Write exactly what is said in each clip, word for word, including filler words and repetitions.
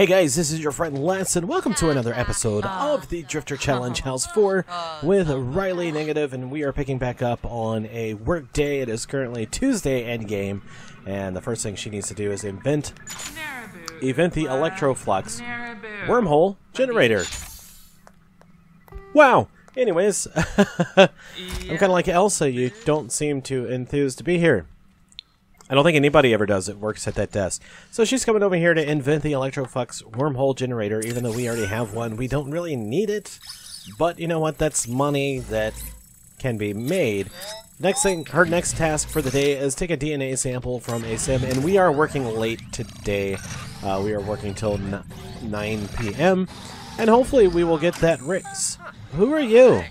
Hey guys, this is your friend Lance, and welcome to another episode of the Drifter Challenge House four with Riley Negative, and we are picking back up on a work day. It is currently Tuesday endgame, and the first thing she needs to do is invent, invent the Electroflux wormhole generator. Wow! Anyways, I'm kind of like Elsa, you don't seem too enthused to be here. I don't think anybody ever does. It works at that desk. So she's coming over here to invent the Electroflux wormhole generator, even though we already have one. We don't really need it, but you know what? That's money that can be made. Next thing, her next task for the day is take a D N A sample from a sim, and we are working late today. Uh, we are working till nine p m, and hopefully we will get that race. Who are you?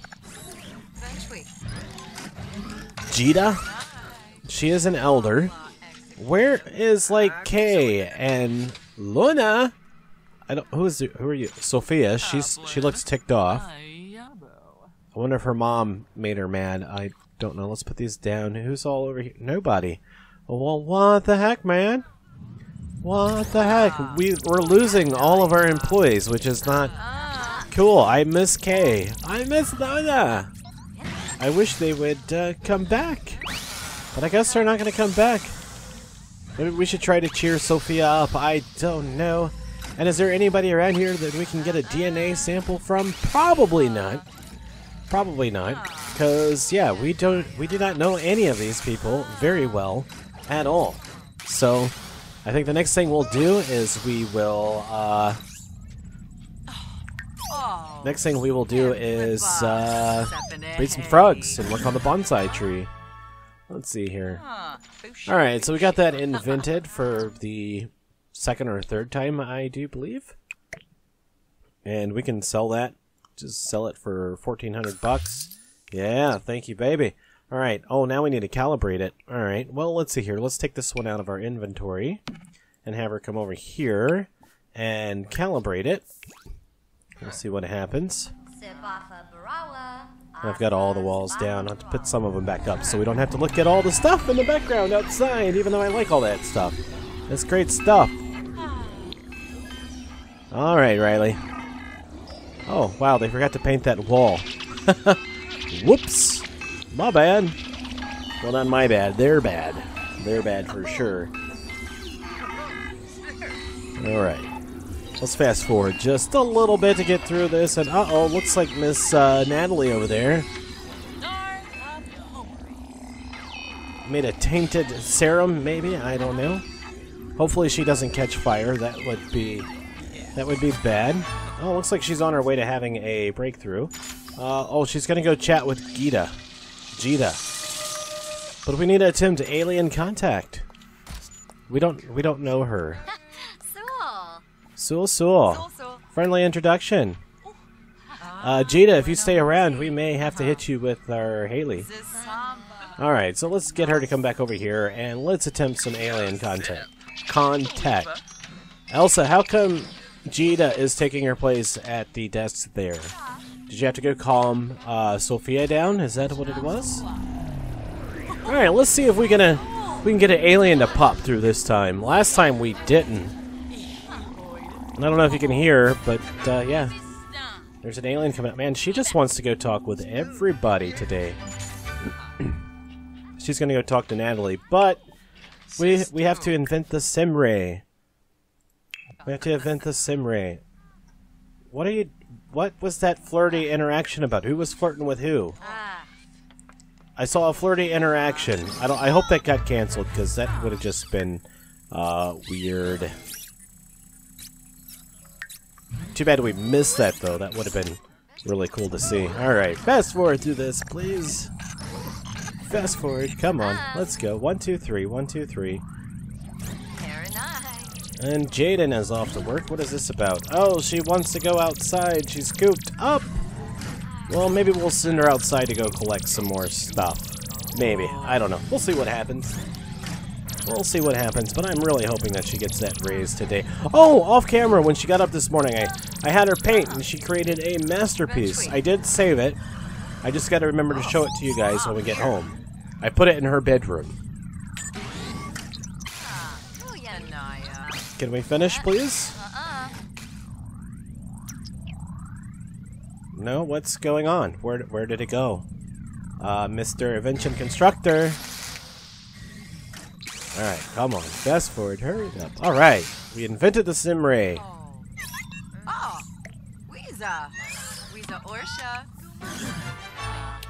Geeta? She is an elder. Where is, like, Kay and Luna? I don't. Who is? Who are you? Sophia. She's. She looks ticked off. I wonder if her mom made her mad. I don't know. Let's put these down. Who's all over here? Nobody. Well, what the heck, man? What the heck? We we're losing all of our employees, which is not cool. I miss Kay. I miss Luna. I wish they would uh, come back. But I guess they're not going to come back. Maybe we should try to cheer Sophia up. I don't know. And is there anybody around here that we can get a D N A sample from? Probably not. Probably not. Because, yeah, we don't, we do not know any of these people very well at all. So, I think the next thing we'll do is we will, uh... Next thing we will do is, uh... breed some frogs and work on the bonsai tree. Let's see here. Alright, so we got that invented for the second or third time, I do believe. And we can sell that. Just sell it for fourteen hundred bucks. Yeah, thank you, baby. Alright, oh, now we need to calibrate it. Alright, well, let's see here. Let's take this one out of our inventory and have her come over here and calibrate it. We'll see what happens. I've got all the walls down. I'll have to put some of them back up so we don't have to look at all the stuff in the background outside, even though I like all that stuff. That's great stuff. Alright, Riley. Oh, wow, they forgot to paint that wall. Whoops. My bad. Well, not my bad. They're bad. They're bad for sure. Alright. Let's fast forward just a little bit to get through this, and uh-oh, looks like Miss uh, Natalie over there made a tainted serum, maybe? I don't know. Hopefully she doesn't catch fire. That would be that would be bad. Oh, looks like she's on her way to having a breakthrough. Uh, oh, she's gonna go chat with Geeta. Geeta. But we need to attempt alien contact. We don't we don't know her. Soul, soul. Friendly introduction. Uh, Geeta, if you stay around, we may have to hit you with our Haley. Alright, so let's get her to come back over here, and let's attempt some alien contact. Contact. Elsa, how come Geeta is taking her place at the desk there? Did you have to go calm uh, Sophia down? Is that what it was? Alright, let's see if we can, uh, we can get an alien to pop through this time. Last time we didn't. I don't know if you can hear, but uh, yeah, there's an alien coming up. Man, she just wants to go talk with everybody today. She's going to go talk to Natalie, but we we have to invent the Simray. We have to invent the Simray. What are you? What was that flirty interaction about? Who was flirting with who? I saw a flirty interaction. I don't. I hope that got canceled because that would have just been uh, weird. Too bad we missed that, though. That would have been really cool to see. Alright, fast forward through this, please. Fast forward. Come on. Let's go. One, two, three. One, two, three. And Jaden is off to work. What is this about? Oh, she wants to go outside. She's cooped up. Well, maybe we'll send her outside to go collect some more stuff. Maybe. I don't know. We'll see what happens. We'll see what happens, but I'm really hoping that she gets that raise today. Oh, off camera, when she got up this morning, I, I had her paint, and she created a masterpiece. I did save it. I just got to remember to show it to you guys when we get home. I put it in her bedroom. Can we finish, please? No, what's going on? Where where did it go? Uh, Mister Invention Constructor. All right, come on. Fast forward. Hurry up. All right, we invented the sim ray. Oh, oh. Weeza, Weeza Orsha.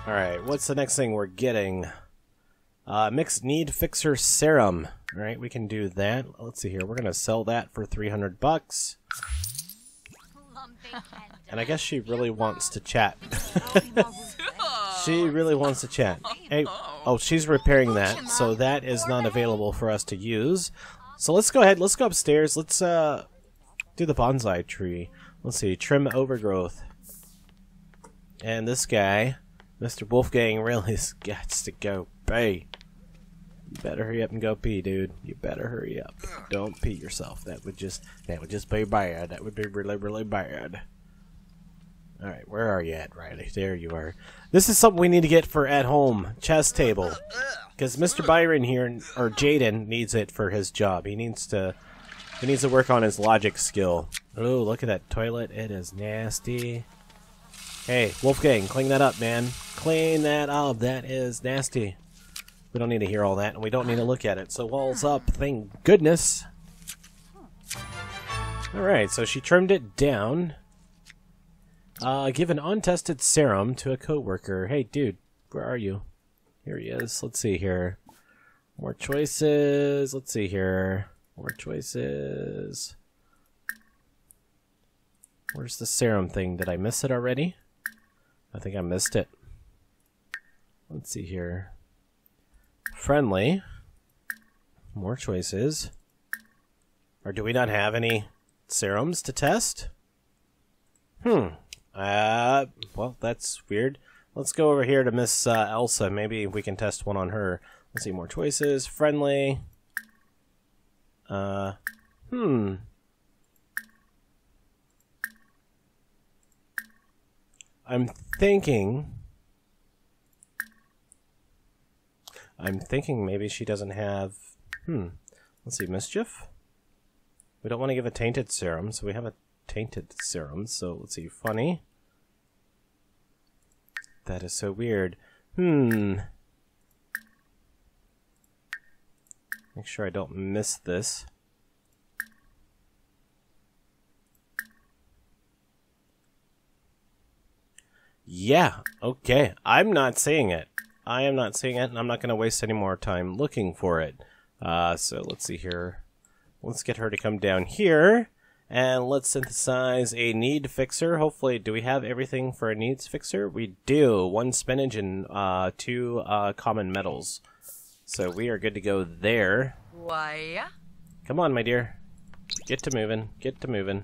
All right, what's the next thing we're getting? Uh, mixed need fixer serum. All right, we can do that. Let's see here. We're gonna sell that for three hundred bucks. And I guess she really wants to chat. She really wants to chat. Hey, oh, she's repairing that, so that is not available for us to use. So let's go ahead. Let's go upstairs. Let's uh do the bonsai tree. Let's see, trim overgrowth. And this guy, Mister Wolfgang, really gets to go pee. You better hurry up and go pee, dude. You better hurry up. Don't pee yourself. That would just that would just be bad. That would be really, really bad. Alright, where are you at, Riley? There you are. This is something we need to get for at home. Chess table. Because Mister Byron here, or Jaden, needs it for his job. He needs to he needs to work on his logic skill. Ooh, look at that toilet. It is nasty. Hey, Wolfgang, clean that up, man. Clean that up. That is nasty. We don't need to hear all that, and we don't need to look at it. So walls up, thank goodness. Alright, so she trimmed it down. Uh, give an untested serum to a co-worker. Hey, dude, where are you? Here he is. Let's see here. More choices. Let's see here. More choices. Where's the serum thing? Did I miss it already? I think I missed it. Let's see here. Friendly. More choices. Or do we not have any serums to test? Hmm. Uh, well, that's weird. Let's go over here to Miss uh, Elsa. Maybe we can test one on her. Let's see, more choices. Friendly. Uh, hmm. I'm thinking... I'm thinking maybe she doesn't have... Hmm. Let's see, mischief? We don't want to give a tainted serum, so we have a tainted serum, so let's see, funny. That is so weird. Hmm. Make sure I don't miss this. Yeah, okay. I'm not seeing it. I am not seeing it, and I'm not going to waste any more time looking for it. Uh, so let's see here. Let's get her to come down here, and let's synthesize a need fixer. Hopefully, do we have everything for a needs fixer? We do. One spinach and uh, two uh, common metals. So we are good to go there. Why? Come on, my dear. Get to moving. Get to moving.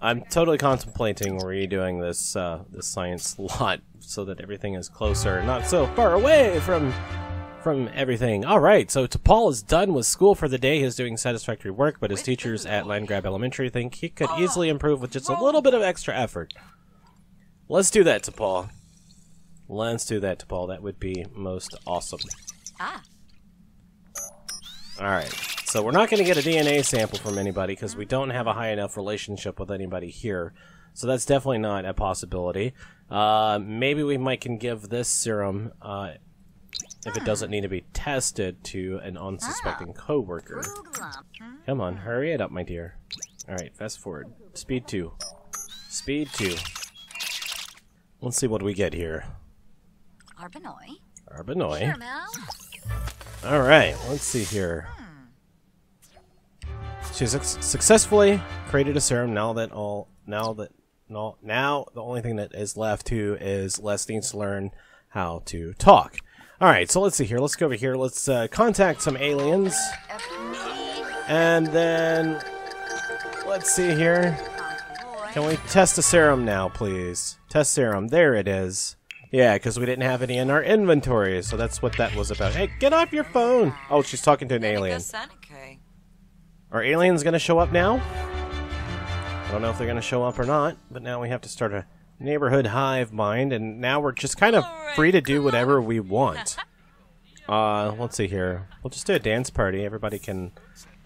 I'm totally contemplating redoing this uh, this science lot so that everything is closer, not so far away from from everything. All right, so T'Pol is done with school for the day. He's doing satisfactory work, but his teachers at Landgrab Elementary think he could easily improve with just a little bit of extra effort. Let's do that, T'Pol. Let's do that, T'Pol. That would be most awesome. Ah. All right. So we're not going to get a D N A sample from anybody because we don't have a high enough relationship with anybody here. So that's definitely not a possibility. Uh, maybe we might can give this serum, uh, if it doesn't need to be tested, to an unsuspecting coworker. Come on, hurry it up, my dear. All right, fast forward. Speed two. Speed two. Let's see what we get here. Arbanoi. Arbanoi. All right, let's see here. She su successfully created a serum. Now that all, now that, no, now the only thing that is left to is Les needs to learn how to talk. All right, so let's see here. Let's go over here. Let's uh, contact some aliens, and then let's see here. Can we test the serum now, please? Test serum. There it is. Yeah, because we didn't have any in our inventory, so that's what that was about. Hey, get off your phone! Oh, she's talking to an alien. Are aliens going to show up now? I don't know if they're going to show up or not, but now we have to start a neighborhood hive mind, and now we're just kind of free to do whatever we want. Uh, let's see here. We'll just do a dance party. Everybody can,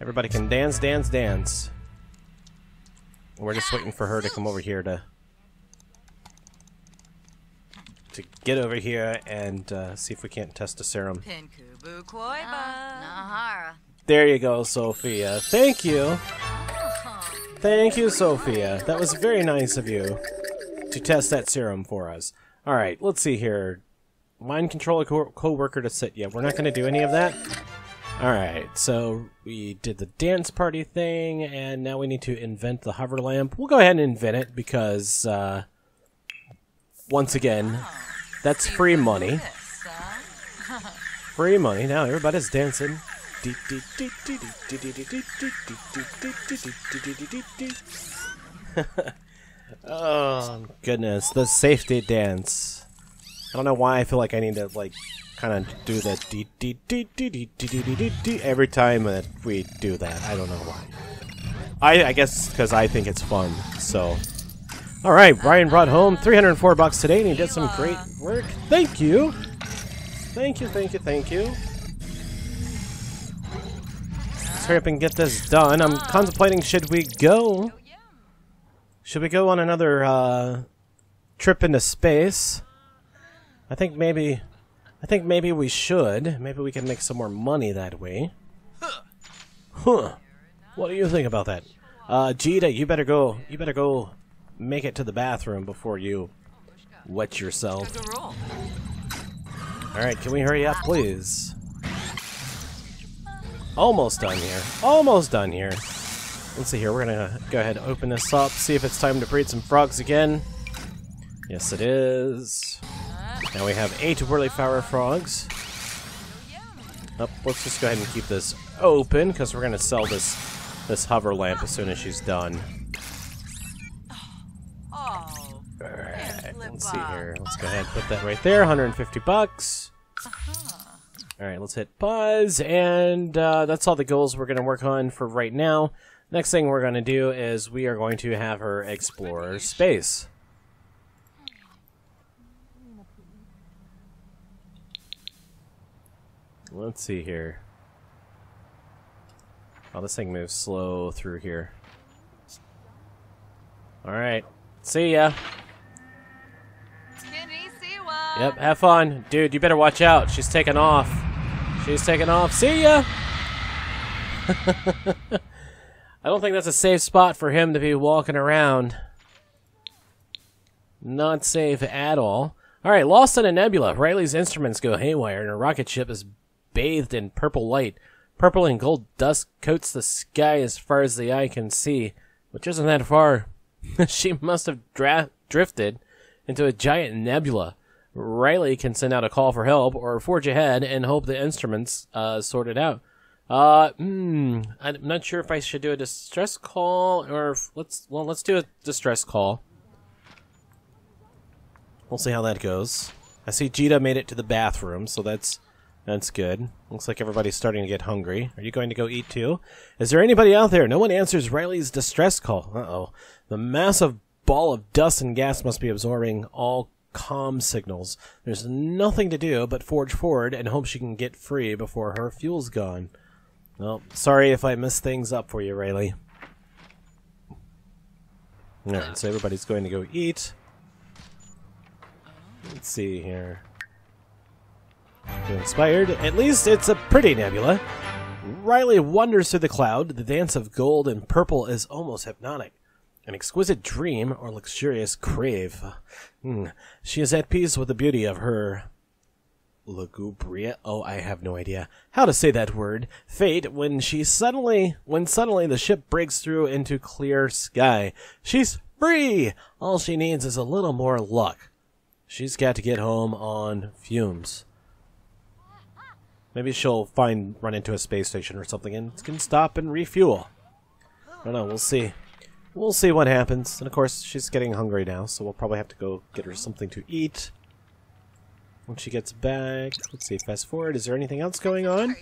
everybody can dance, dance, dance. We're just waiting for her to come over here to to get over here and uh, see if we can't test a serum. There you go, Sophia. Thank you. Thank you, Sophia. That was very nice of you to test that serum for us. All right, let's see here. Mind control a co-worker to sit. Yeah, we're not going to do any of that. All right, so we did the dance party thing, and now we need to invent the hover lamp. We'll go ahead and invent it because, uh, once again, that's free money. Free money. Now everybody's dancing. Oh, goodness. The safety dance. I don't know why I feel like I need to, like, kind of do that dee dee dee dee dee dee dee dee dee every time that we do that. I don't know why. I, I guess because I think it's fun, so. All right, Brian brought home three hundred four bucks today, and he did some great work. Thank you. Thank you, thank you, thank you. Let's hurry up and get this done. I'm contemplating, should we go? Should we go on another uh, trip into space? I think maybe, I think maybe we should. Maybe we can make some more money that way. Huh? What do you think about that, uh, Geeta? You better go. You better go make it to the bathroom before you wet yourself. All right, can we hurry up, please? Almost done here. Almost done here. Let's see here. We're gonna go ahead and open this up. See if it's time to breed some frogs again. Yes, it is. Now we have eight Whirly Flower frogs. Oh, let's just go ahead and keep this open because we're gonna sell this this hover lamp as soon as she's done. All right, let's see here. Let's go ahead and put that right there. one hundred fifty bucks. All right, let's hit pause, and uh, that's all the goals we're gonna work on for right now. Next thing we're gonna do is we are going to have her explore space. Let's see here. Oh, this thing moves slow through here. Alright. See ya. Yep, have fun. Dude, you better watch out. She's taking off. She's taking off. See ya! I don't think that's a safe spot for him to be walking around. Not safe at all. Alright, lost in a nebula. Riley's instruments go haywire and her rocket ship is bathed in purple light. Purple and gold dust coats the sky as far as the eye can see, which isn't that far. She must have drifted into a giant nebula. Riley can send out a call for help or forge ahead and hope the instruments uh, sort it out. Uh, mm, I'm not sure if I should do a distress call or if let's well let's do a distress call. We'll see how that goes. I see Geeta made it to the bathroom, so that's That's good. Looks like everybody's starting to get hungry. Are you going to go eat too? Is there anybody out there? No one answers Riley's distress call. Uh-oh. The massive ball of dust and gas must be absorbing all comm signals. There's nothing to do but forge forward and hope she can get free before her fuel's gone. Well, sorry if I messed things up for you, Riley. Alright, so everybody's going to go eat. Let's see here. Inspired. At least it's a pretty nebula. Riley wanders through the cloud. The dance of gold and purple is almost hypnotic. An exquisite dream or luxurious crave. Mm. She is at peace with the beauty of her lugubria. Oh, I have no idea how to say that word. Fate when she suddenly when suddenly the ship breaks through into clear sky. She's free. All she needs is a little more luck. She's got to get home on fumes. Maybe she'll find run into a space station or something and can stop and refuel. I don't know, we'll see. We'll see what happens. And of course, she's getting hungry now, so we'll probably have to go get her something to eat. When she gets back, let's see, fast forward. Is there anything else going on?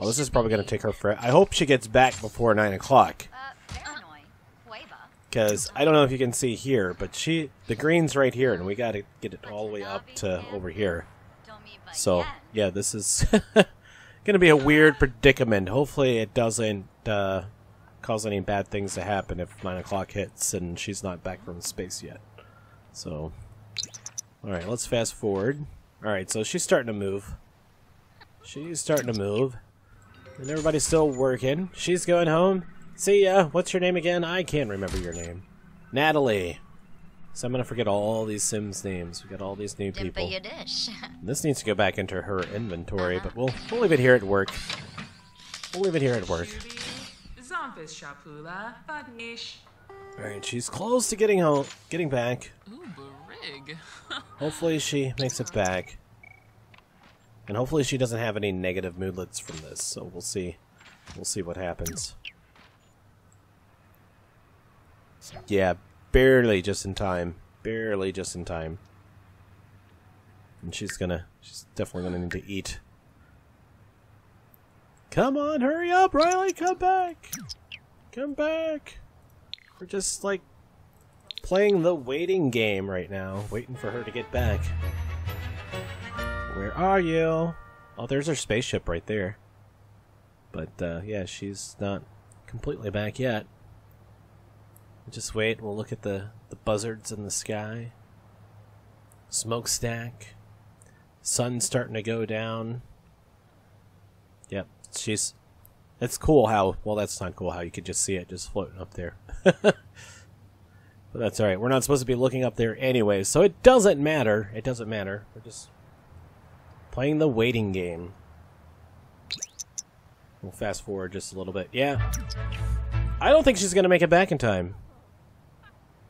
Oh, this is probably going to take her forever. I hope she gets back before nine o'clock. Because I don't know if you can see here, but she the green's right here, and we got to get it all the way up to over here. So, yeah, this is going to be a weird predicament. Hopefully it doesn't uh, cause any bad things to happen if nine o'clock hits and she's not back from space yet. So, alright, let's fast forward. Alright, so she's starting to move. She's starting to move. And everybody's still working. She's going home. See ya. What's your name again? I can't remember your name. Natalie. So I'm going to forget all these Sims names. We got all these new people. This needs to go back into her inventory, but we'll, we'll leave it here at work. We'll leave it here at work. Alright, she's close to getting home, getting back. Hopefully she makes it back. And hopefully she doesn't have any negative moodlets from this, so we'll see. We'll see what happens. Yeah. Barely just in time. Barely just in time. And she's gonna... She's definitely gonna need to eat. Come on, hurry up, Riley! Come back! Come back! We're just, like, playing the waiting game right now. Waiting for her to get back. Where are you? Oh, there's her spaceship right there. But, uh, yeah, she's not completely back yet. Just wait, we'll look at the, the buzzards in the sky. Smokestack. Sun's starting to go down. Yep, she's... It's cool how... Well, that's not cool how you could just see it just floating up there. But that's alright, we're not supposed to be looking up there anyway, so it doesn't matter. It doesn't matter. We're just playing the waiting game. We'll fast forward just a little bit. Yeah. I don't think she's going to make it back in time.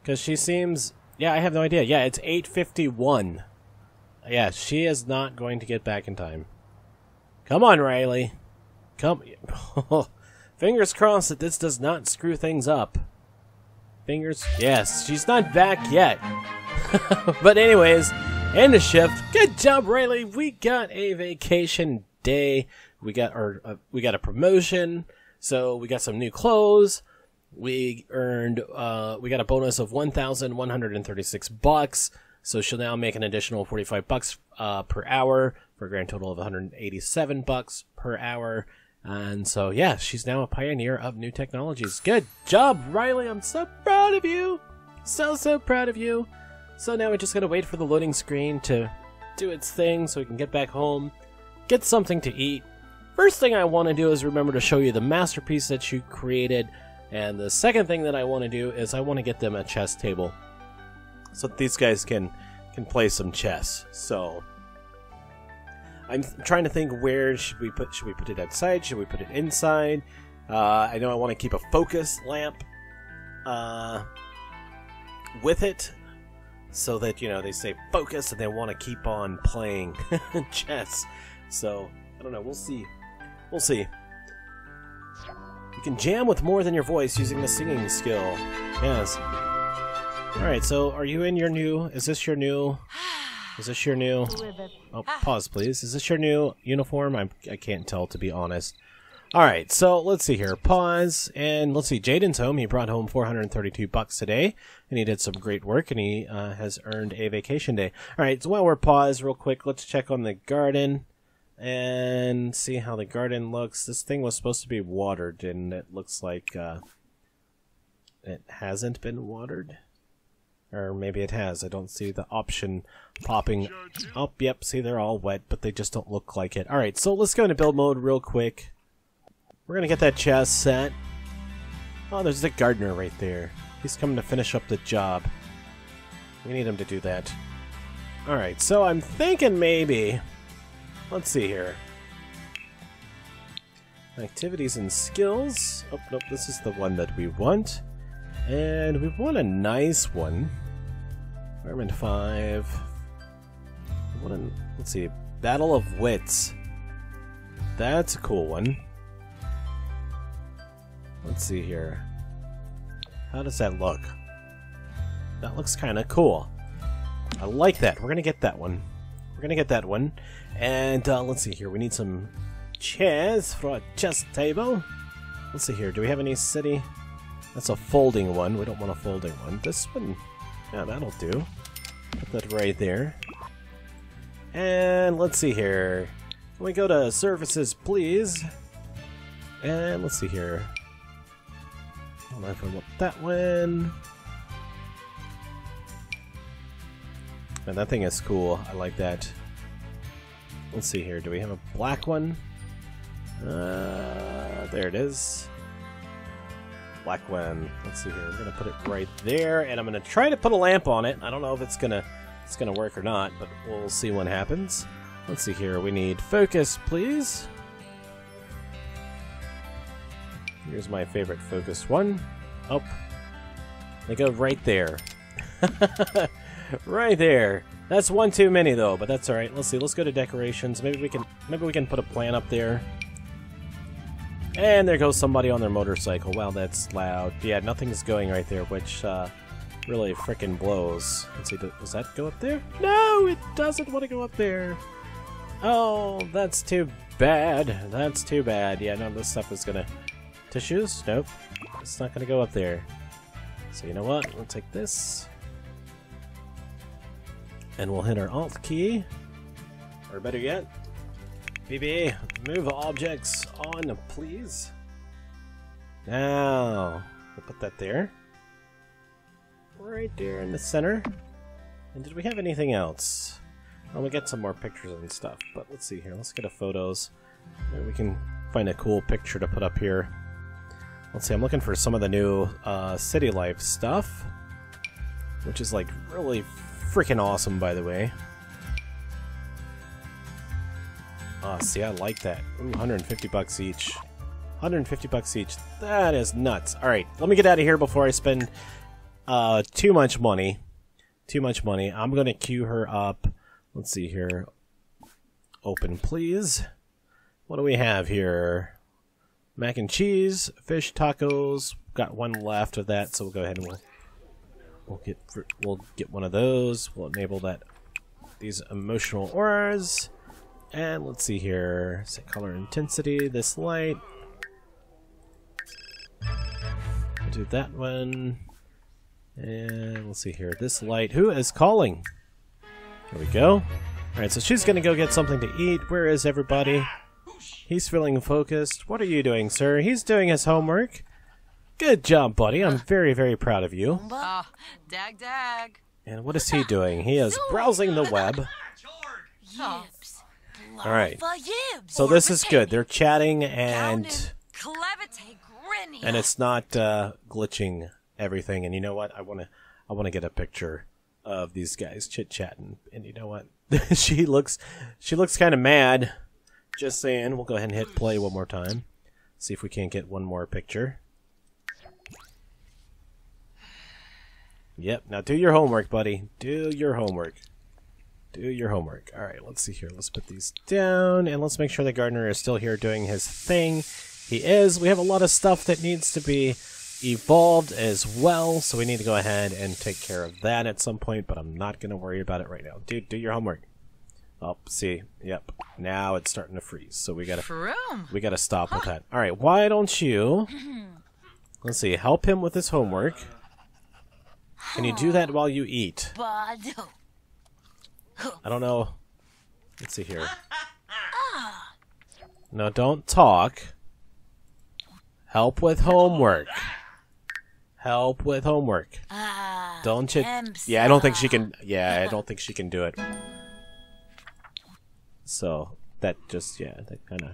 Because she seems... Yeah, I have no idea. Yeah, it's eight fifty-one. Yeah, she is not going to get back in time. Come on, Riley. Come... Fingers crossed that this does not screw things up. Fingers... Yes, she's not back yet. But anyways, end of shift. Good job, Riley. We got a vacation day. We got our... Uh, we got a promotion. So we got some new clothes. We earned, uh, we got a bonus of one thousand one hundred thirty-six bucks. So she'll now make an additional forty-five bucks uh, per hour for a grand total of one hundred eighty-seven bucks per hour. And so, yeah, she's now a pioneer of new technologies. Good job, Riley. I'm so proud of you. So, so proud of you. So now we're just going to wait for the loading screen to do its thing so we can get back home, get something to eat. First thing I want to do is remember to show you the masterpiece that you created. And the second thing that I want to do is I want to get them a chess table so that these guys can can play some chess. So I'm trying to think, where should we put should we put it outside? Should we put it inside? Uh, I know I want to keep a focus lamp uh, with it so that, you know, they say focus and they want to keep on playing chess. So I don't know. We'll see. We'll see. You can jam with more than your voice using the singing skill. Yes. Alright, so are you in your new... Is this your new... Is this your new... Oh, pause, please. Is this your new uniform? I, I can't tell, to be honest. Alright, so let's see here. Pause, and let's see. Jaden's home. He brought home four hundred thirty-two bucks today, and he did some great work, and he uh, has earned a vacation day. Alright, so while we're paused real quick, let's check on the garden. And see how the garden looks. This thing was supposed to be watered, and it looks like uh, it hasn't been watered. Or maybe it has. I don't see the option popping up. Yep, see, they're all wet, but they just don't look like it. Alright, so let's go into build mode real quick. We're going to get that chest set. Oh, there's the gardener right there. He's coming to finish up the job. We need him to do that. Alright, so I'm thinking maybe... Let's see here. Activities and skills. Oh, nope, this is the one that we want. And we want a nice one. Environment five. We want a, let's see. Battle of Wits. That's a cool one. Let's see here. How does that look? That looks kind of cool. I like that. We're going to get that one. We're going to get that one. And uh, let's see here, we need some chairs for a chess table. Let's see here, do we have any city? That's a folding one, we don't want a folding one. This one, yeah, that'll do. Put that right there. And let's see here. Can we go to services, please? And let's see here. I'll overlook that one. Man, that thing is cool. I like that. Let's see here. Do we have a black one? Uh, there it is. Black one. Let's see here. I'm gonna put it right there, and I'm gonna try to put a lamp on it. I don't know if it's gonna it's gonna work or not, but we'll see what happens. Let's see here. We need focus, please. Here's my favorite focus one. Up. They go right there. Right there. That's one too many though, but that's all right. Let's see. Let's go to decorations. Maybe we can maybe we can put a plant up there. And there goes somebody on their motorcycle. Wow, that's loud. Yeah, nothing's going right there, which uh, really frickin' blows. Let's see. Does that go up there? No, it doesn't want to go up there. Oh, that's too bad. That's too bad. Yeah, no, this stuff is gonna. Tissues? Nope. It's not gonna go up there. So you know what? We'll take this. And we'll hit our Alt key, or better yet, B B, move objects on, please. Now, we'll put that there, right there in the center. And did we have anything else? Well, we get some more pictures and stuff, but let's see here. Let's get a photos. Maybe we can find a cool picture to put up here. Let's see. I'm looking for some of the new uh, city life stuff, which is like really freaking awesome, by the way. Ah, oh, see, I like that. Ooh, one hundred fifty bucks each. one hundred fifty bucks each. That is nuts. All right, let me get out of here before I spend uh, too much money. Too much money. I'm gonna queue her up. Let's see here. Open, please. What do we have here? Mac and cheese, fish tacos. Got one left of that, so we'll go ahead and we'll. We'll get we'll get one of those. We'll enable that. These emotional auras, and let's see here. Set color intensity. This light. We'll do that one, and let's see here. This light. Who is calling? Here we go. All right, so she's gonna go get something to eat. Where is everybody? He's feeling focused. What are you doing, sir? He's doing his homework. Good job, buddy. I'm very, very proud of you. Oh, dag, dag. And what is he doing? He is browsing the web. Alright. So this is good. They're chatting and... And it's not uh, glitching everything. And you know what? I want to I wanna get a picture of these guys chit-chatting. And you know what? she looks, she looks kind of mad. Just saying. We'll go ahead and hit play one more time. See if we can't get one more picture. Yep, now do your homework, buddy. Do your homework. Do your homework. Alright, let's see here. Let's put these down, and let's make sure the gardener is still here doing his thing. He is. We have a lot of stuff that needs to be evolved as well, so we need to go ahead and take care of that at some point, but I'm not going to worry about it right now. Dude, do your homework. Oh, see. Yep. Now it's starting to freeze, so we got to we got to stop huh. with that. Alright, why don't you... Let's see. Help him with his homework. Can you do that while you eat? I don't know. Let's see here. No, don't talk. Help with homework. Help with homework. Don't you? Yeah, I don't think she can. Yeah, I don't think she can do it. So that just yeah, that kind of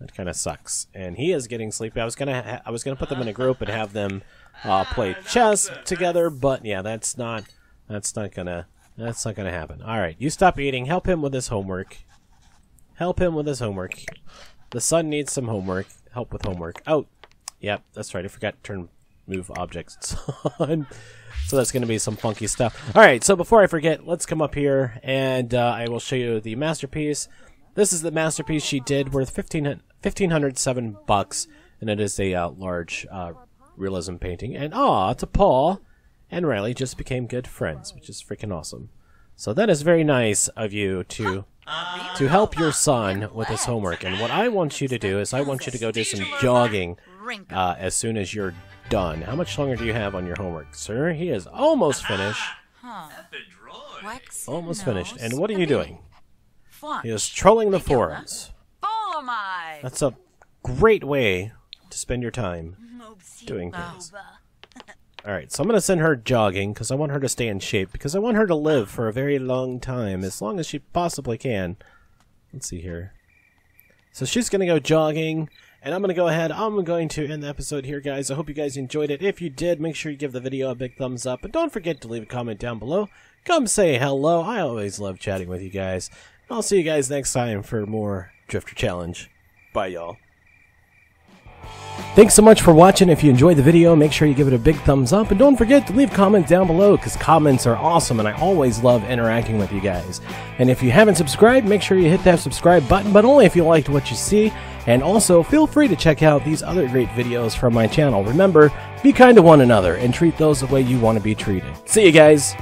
that kind of sucks. And he is getting sleepy. I was gonna ha I was gonna put them in a group and have them. Uh, play chess together, but yeah, that's not, that's not gonna, that's not gonna happen. All right, you stop eating. Help him with his homework. Help him with his homework. The son needs some homework. Help with homework. Oh, yep, that's right. I forgot to turn move objects on. So that's gonna be some funky stuff. All right, so before I forget, let's come up here and uh, I will show you the masterpiece. This is the masterpiece she did, worth fifteen hundred seven bucks, and it is a uh, large. Uh, realism painting, and ah, T'Pol and Riley just became good friends, which is freaking awesome. So that is very nice of you to to help your son with his homework. And what I want you to do is I want you to go do some jogging uh, as soon as you're done. How much longer do you have on your homework, sir? He is almost finished. Almost finished. And what are you doing? He is trolling the forums. That's a great way to spend your time doing things. Alright, so I'm going to send her jogging because I want her to stay in shape, because I want her to live for a very long time, as long as she possibly can. Let's see here. So she's going to go jogging, and I'm going to go ahead. I'm going to end the episode here, guys. I hope you guys enjoyed it. If you did, make sure you give the video a big thumbs up, and don't forget to leave a comment down below. Come say hello. I always love chatting with you guys. I'll see you guys next time for more Drifter Challenge. Bye, y'all. Thanks so much for watching. If you enjoyed the video, make sure you give it a big thumbs up, and don't forget to leave comments down below, because comments are awesome and I always love interacting with you guys. And if you haven't subscribed, make sure you hit that subscribe button, but only if you liked what you see. And also, feel free to check out these other great videos from my channel. Remember, be kind to one another and treat those the way you want to be treated. See you guys!